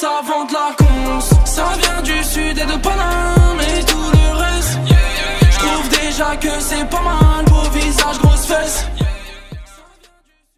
ça vend de la conce. Ça vient du sud et de Paname et tout le reste. Je trouve déjà que c'est pas mal.